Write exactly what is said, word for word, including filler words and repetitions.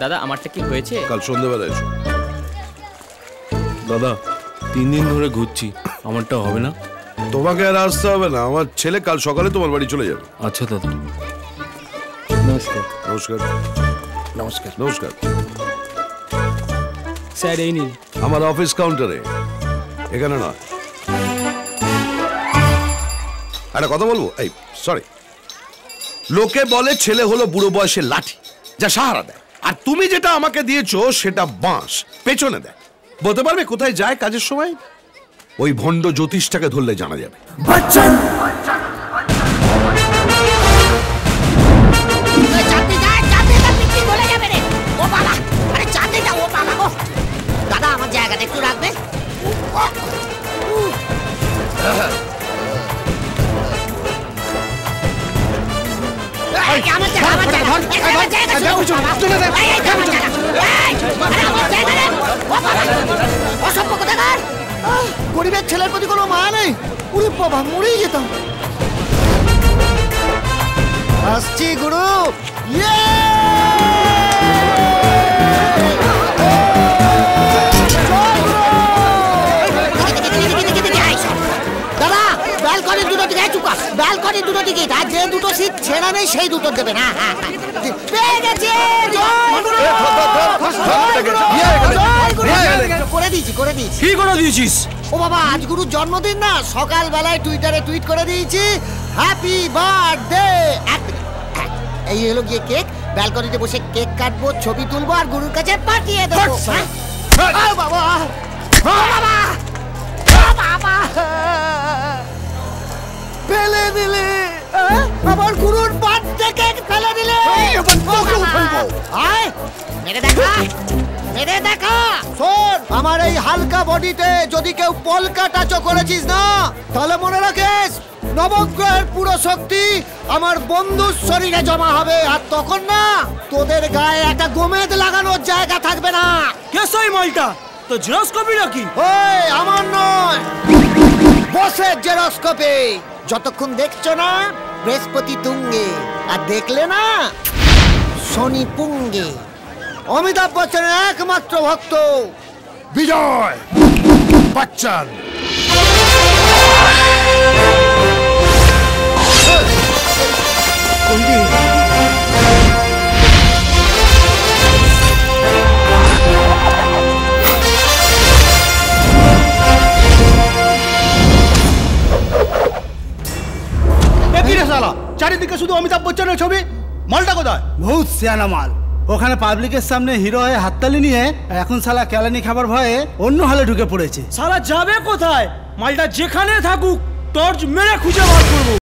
दादा हमारे की हुए चे कल शोंदे वाला है दादा तीन दिन धोरे घुच्ची हमारे टा होवे ना तोमा क्या रास्ता होवे ना हमारे छेले कल शौकले तुम्हारे बड़ी चले जाए अच्छा दादा नमस्कार नमस्कार नमस्कार नमस्कार सर ये नहीं हमारा ऑफिस काउंटर है एक है ना अरे कौन बोलूँ आई सॉरी लोके बोले छेले होलो बुढ़ो बॉयसे लाठी जा सहारा दे और तुमी जेटा आमाके दिएछो सेटा बांस पेछोने दे बोलते पारबे कोथाय जाय काजेर समय ओई भंड ज्योतिषटाके धरले जाना जाबे बच्चन ए जाते जा जाते जा किच्छु बोले जाबे रे ओ बाबा अरे जाते जा ओ बाबा गो दादा आमार জায়গাটা একটু রাখবে क्या मत जाना मत जाना क्या मत जाएगा जाओ जाओ तूने दे क्या मत जाना अरे मत जाएगा रे वो पागल वो सब पकड़ा कर कोड़ी में छेलर को दिखो माँ नहीं उरी पापा मुड़ी ये तो अस्ची गुरु ये बैलकनी दूधों दिखाए चुका, बैलकनी दूधों दिखाई था, जें दूधों से छेड़ा नहीं शेही दूधों दे बना, हाँ हाँ, बेगे जें, कोरे दीजी, कोरे दीजी, ही कोरे दीजीस, ओ बाबा आज गुरु जन्मदिन ना, सकाल वाला ट्वीटर है ट्वीट कोरे दीजी, हैप्पी बर्थडे, ये लोग ये केक, बैलकनी दे बोले केक काट बो, छोपी तुल बो और गुरु का जें पार्टी है दो पहले दिले, अब और गुरुन पांच टेकेट पहले दिले। आए, मेरे देखा, मेरे देखा। सोन, हमारे ये हल्का बॉडी थे, जो दी के उपॉल का टाचो कोरे चीज़ ना, ताले मोने रखेस, नवग्रह पूरा शक्ति, हमार बंदूक शरीर के जमा हवे, हाथ तो करना, तो देर गाये एक गुमेद लगानो जाएगा थक बिना। कैसा ही माल्टा, तो जेरोस कॉपी रखी। ओए, हमार যতক্ষণ দেখছো না বৃহস্পতি তুঙ্গে আর দেখলে না শনি পুঙ্গে অমিতাভ বচ্চনের একমাত্র ভক্ত বিজয় বচ্চন चारी दिक्कत सुधो अमिताभ बच्चन है छोभी माल्टा को दाय बहुत सियाना माल वो खाने पब्लिक के सामने हीरो है हत्तली नहीं है अकुन साला कैला नहीं खबर भाई उन्नो हाले ढूँके पड़े ची साला जावे को दाय माल्टा जेखाने था कुक टॉर्च मेरे खुजे बात करूँ